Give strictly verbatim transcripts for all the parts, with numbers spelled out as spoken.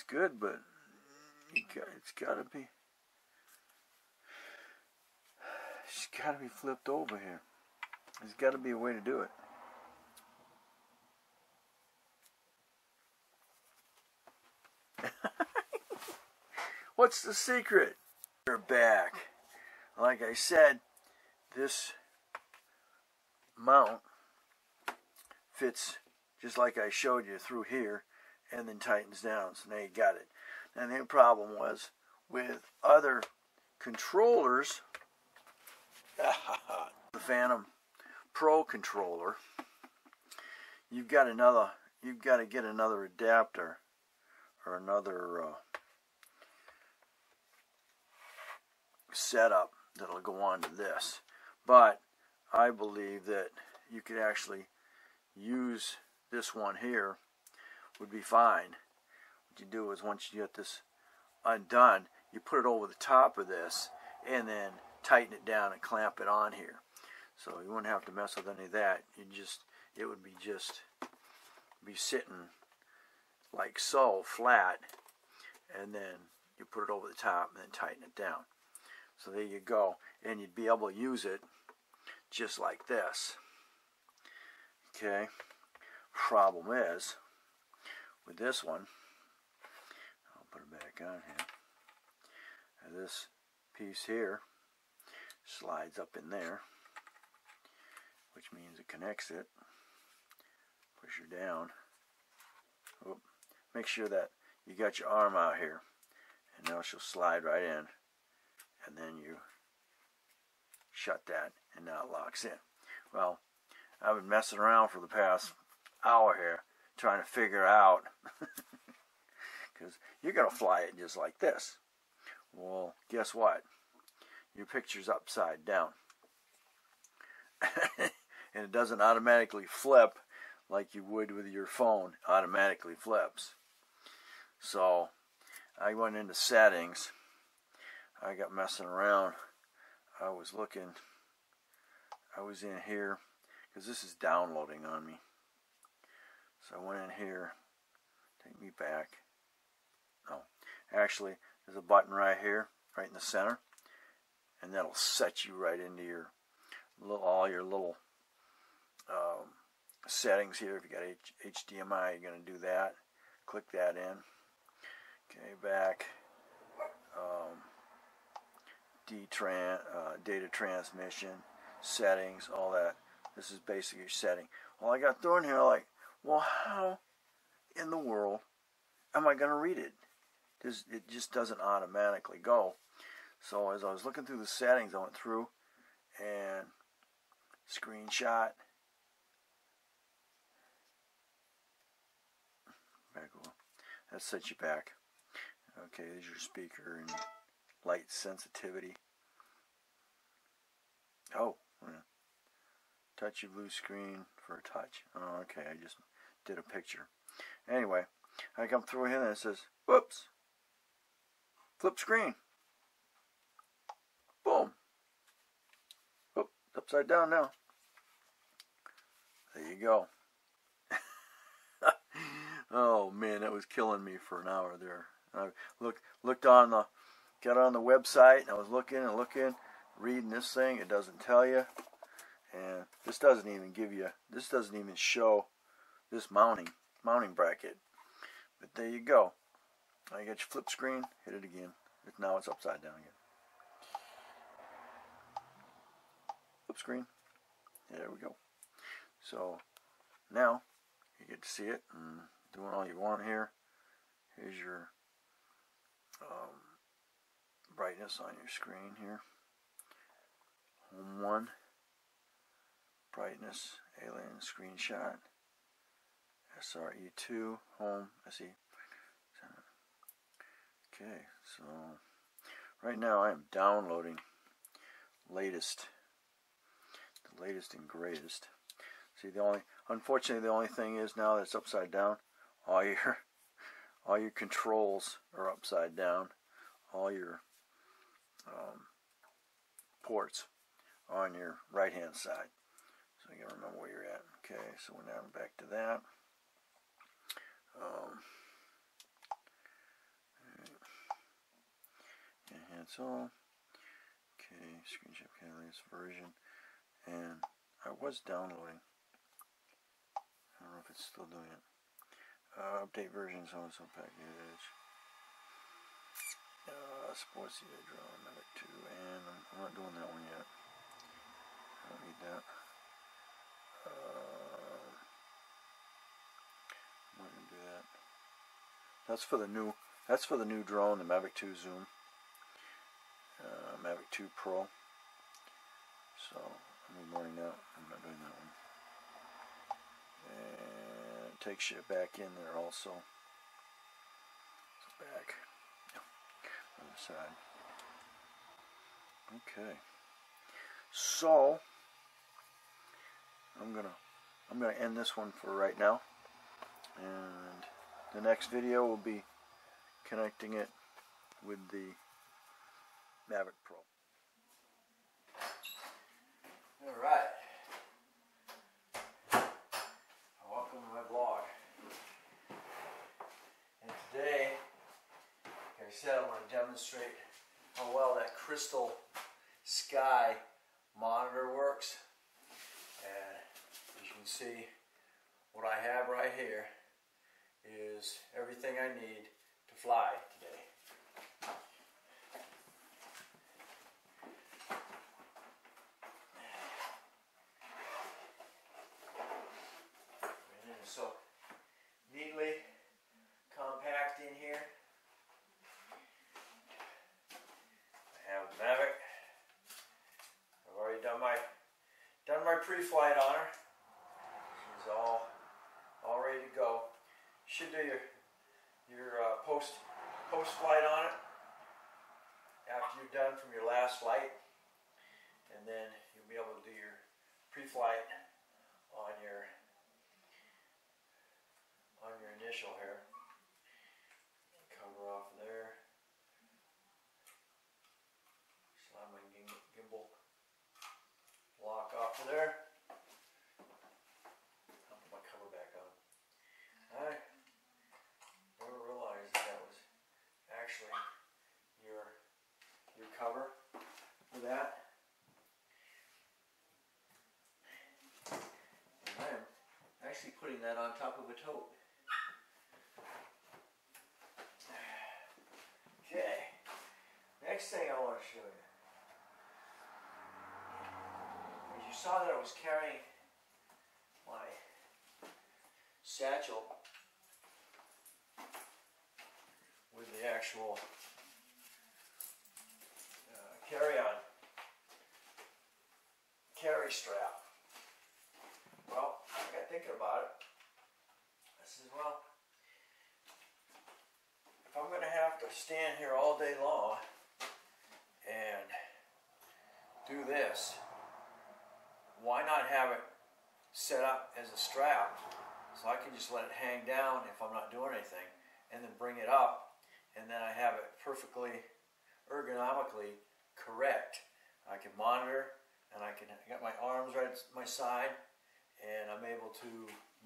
it's good, but it's gotta be, it's gotta be flipped over here. There's gotta be a way to do it. What's the secret? We're back. Like I said, this mount fits just like I showed you through here and then tightens down. So now you got it. And the problem was with other controllers, the Phantom Pro controller, you've got another, you've got to get another adapter or another uh, setup that'll go on to this. But I believe that you could actually use this one here, would be fine. What you do is once you get this undone, you put it over the top of this and then tighten it down and clamp it on here. So you wouldn't have to mess with any of that. You just, it would be just be sitting like so, flat, and then you put it over the top and then tighten it down. So there you go, and you'd be able to use it just like this. Okay, problem is with this one, I'll put it back on here, and this piece here slides up in there, which means it connects it. Push her down. Oop. Make sure that you got your arm out here, and now she'll slide right in, and then you shut that, and now it locks in. Well, I've been messing around for the past hour here trying to figure out, because you're going to fly it just like this. Well, guess what? Your picture's upside down. And it doesn't automatically flip like you would with your phone. Automatically flips. So I went into settings. I got messing around. I was looking. I was in here, because this is downloading on me. So I went in here. Take me back. No. Actually, there's a button right here, right in the center. And that'll set you right into your little, all your little um, settings here. If you got H HDMI, you're going to do that. Click that in. Okay, back. Um, D-tran, uh, data transmission, settings, all that. This is basically your setting. Well, I got thrown here like, well, how in the world am I going to read it? This, it just doesn't automatically go. So as I was looking through the settings, I went through and screenshot. Back over. That sets you back. Okay, there's your speaker and light sensitivity. Oh, touch your blue screen for a touch. Oh, okay, I just did a picture. Anyway, I come through here and it says, whoops, flip screen. Boom. Oh, it's upside down now. There you go. Oh man, that was killing me for an hour there. I looked, looked on the, got on the website, and I was looking and looking, reading this thing. It doesn't tell you, and this doesn't even give you. This doesn't even show this mounting mounting bracket. But there you go. Now you got your flip screen. Hit it again. Now it's upside down again. Screen. There we go. So now you get to see it and doing all you want here. Here's your um, brightness on your screen here. Home one. Brightness. Alien screenshot. S R E two. Home. I see. Okay. So right now I am downloading latest. Latest and greatest. See, the only, unfortunately, the only thing is now that it's upside down, all your, all your controls are upside down, all your um, ports are on your right-hand side. So you gotta remember where you're at. Okay, so we're now back to that. Um, lights on. Okay, screen share camera is version, and I was downloading. I don't know if it's still doing it. Uh, update version so-and-so package. Uh, sports data drone, Mavic two, and I'm, I'm not doing that one yet. I don't need that. Uh, I'm not gonna do that. That's for the new. That's for the new drone, the Mavic two Zoom, uh, Mavic two Pro. So I'm ignoring that. I'm not doing that one. And it takes you back in there also. So back. Other side. Okay. So I'm gonna I'm gonna end this one for right now, and the next video will be connecting it with the Mavic Pro. All right. Welcome to my vlog. And today, like I said, I'm going to demonstrate how well that Crystal Sky Monitor works. And you can see what I have right here is everything I need to fly today. And so neatly compact in here. I have the Mavic. I've already done my done my pre-flight on her. She's all all ready to go. Should do your your uh, post post flight on it after you're done from your last flight, and then you'll be able to do your pre-flight on your on your initial here. Cover off there. Slide my gimbal lock off of there. I'll put my cover back on. All right. Actually, your your cover for that. And I am actually putting that on top of a tote. Okay. Next thing I want to show you. As you saw that I was carrying my satchel with the actual uh, carry-on, carry strap. Well, I got thinking about it. I said, well, if I'm going to have to stand here all day long and do this, why not have it set up as a strap so I can just let it hang down if I'm not doing anything, and then bring it up. And then I have it perfectly ergonomically correct. I can monitor, and I can I got my arms right at my side, and I'm able to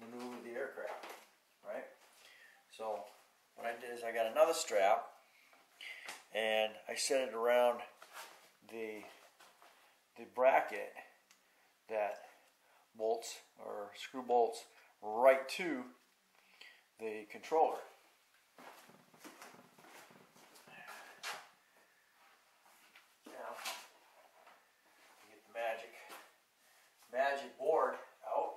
maneuver the aircraft, right? So what I did is I got another strap, and I set it around the the bracket that bolts or screw bolts right to the controller. Magic, magic board out.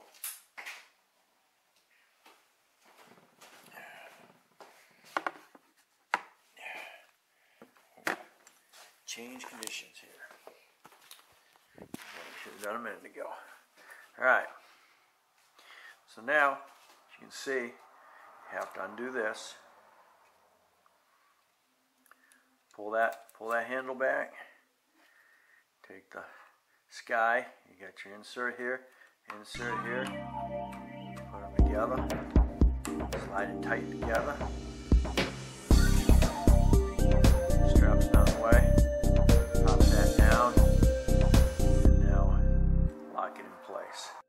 Change conditions here. Should have done a minute ago. All right. So now, as you can see, you have to undo this. Pull that, pull that handle back. Take the Sky, you got your insert here, insert here, put them together, slide it tight together, straps down the way, pop that down, and now lock it in place.